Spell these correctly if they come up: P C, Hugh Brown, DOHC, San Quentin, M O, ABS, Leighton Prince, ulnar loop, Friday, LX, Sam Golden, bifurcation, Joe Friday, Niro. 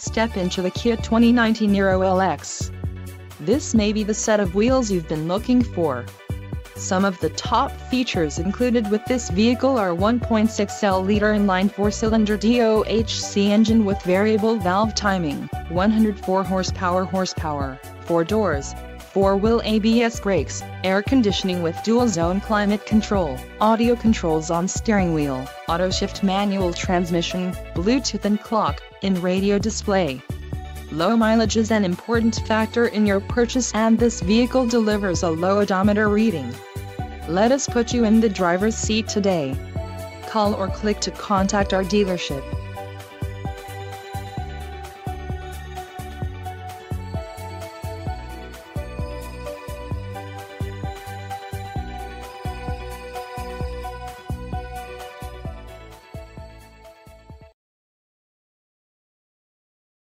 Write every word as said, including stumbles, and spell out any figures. Step into the Kia twenty nineteen Niro L X. This may be the set of wheels you've been looking for. Some of the top features included with this vehicle are one point six liter inline four-cylinder D O H C engine with variable valve timing, one hundred four horsepower horsepower, four doors, four-wheel A B S brakes, air conditioning with dual-zone climate control, audio controls on steering wheel, auto-shift manual transmission, Bluetooth and clock, in radio display. Low mileage is an important factor in your purchase, and this vehicle delivers a low odometer reading. Let us put you in the driver's seat today. Call or click to contact our dealership.